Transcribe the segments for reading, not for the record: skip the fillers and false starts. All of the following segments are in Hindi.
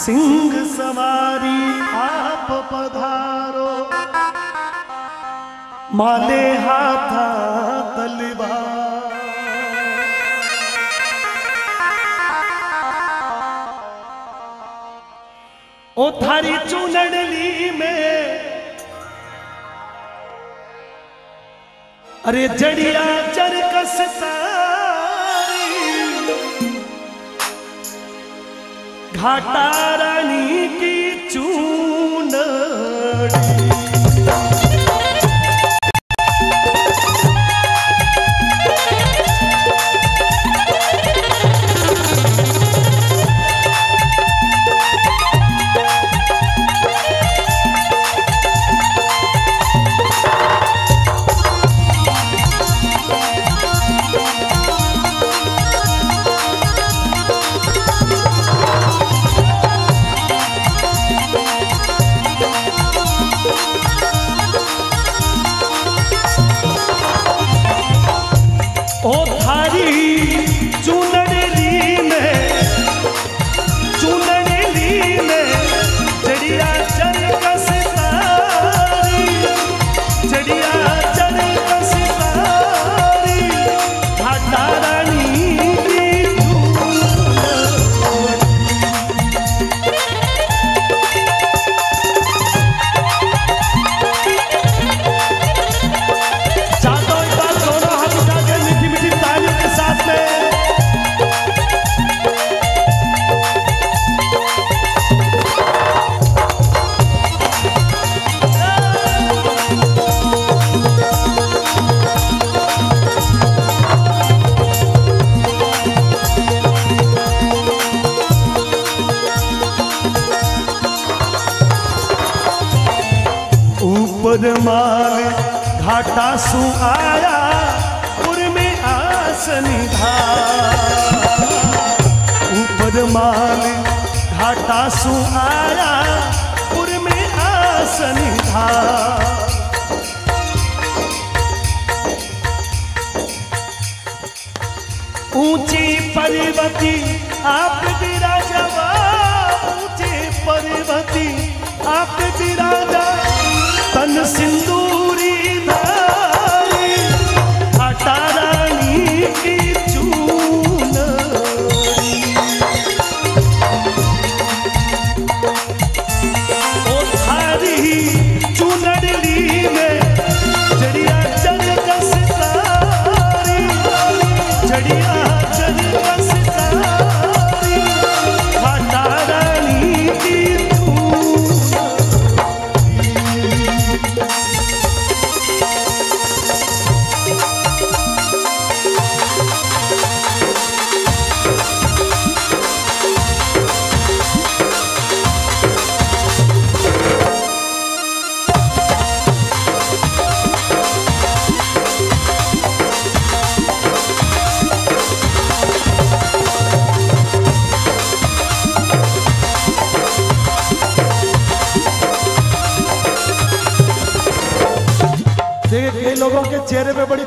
सिंह सवारी आप पधारो, माले हाथा तलवार। ओ थारी चुनड़ी में अरे जड़िया चरकस घाटा रानी की चूनड़ी।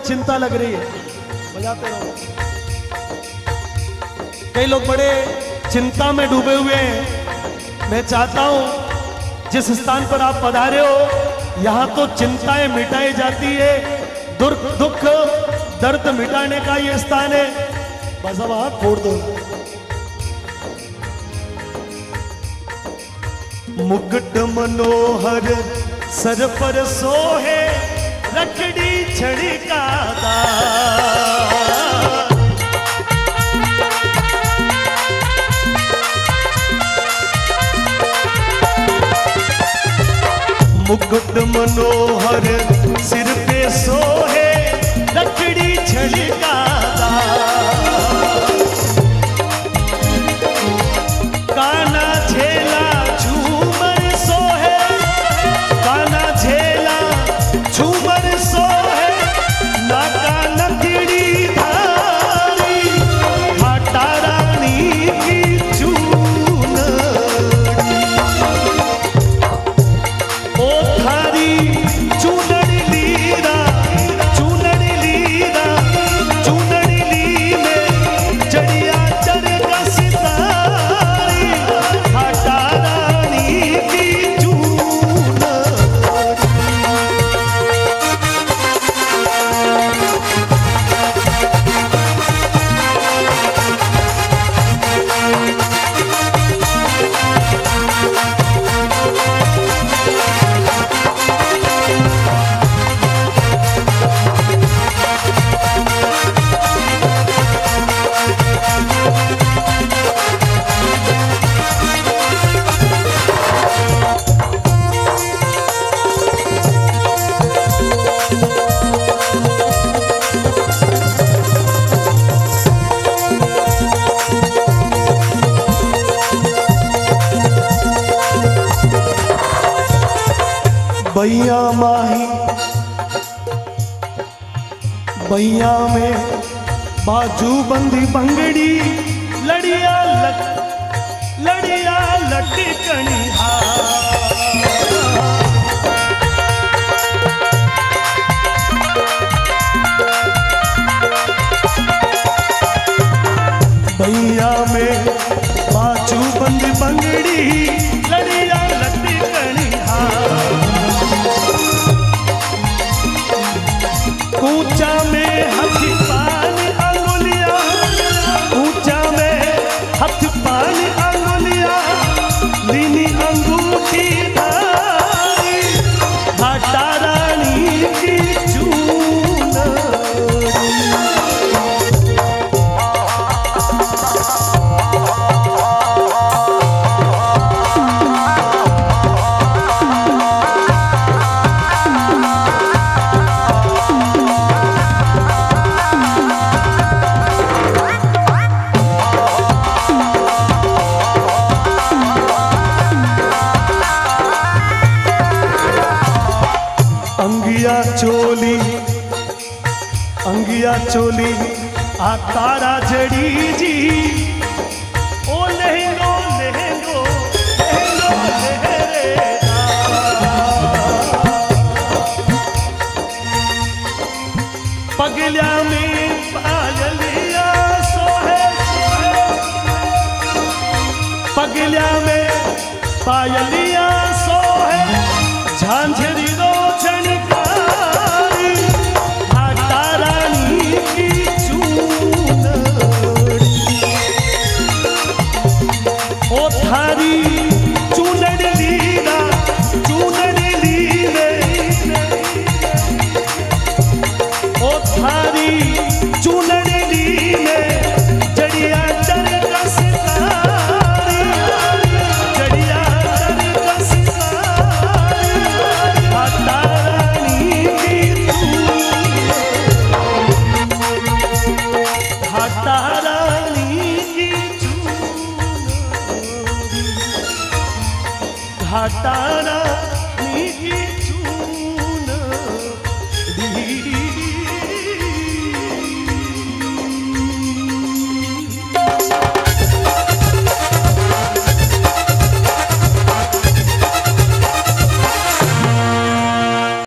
चिंता लग रही है, बजाते रहो। कई लोग बड़े चिंता में डूबे हुए हैं। मैं चाहता हूं जिस स्थान पर आप पधारे हो यहां तो चिंताएं मिटाई जाती है, दुख दर्द मिटाने का यह स्थान है। बस अब हाथ फोड़ दो। मुकुट मनोहर सर पर सोहे रखड़ी छड़ी का दा। मुकुट मनोहर सिर पे सोहे लकड़ी छलकाता, काना झेला झूमर सोहे, काना झेला झूमर सोहे, नाका नथड़ी धारी भाटा रानी की बैया माही। बैया में बाजू बंदी बंगड़ी लड़िया लड़िया लटकनी हार, बैया में बाजू बंदी बंगड़ी लड़िया लटकनी हार, कूचा में हथ पान अंगुलिया, कूचा में हथ पान अंगुलिया, लीनी अंगूठी धारी भाटा रानी की चूनरी, अंगिया चोली आ तारा जड़ी जी, ओ लहंगो लहंगो लहंगो लहरेगा, पगलिया में पायलिया सोहे सोहे, पगलिया में पायलिया सोहे, झांझरी रोशनी घाटा रानी की।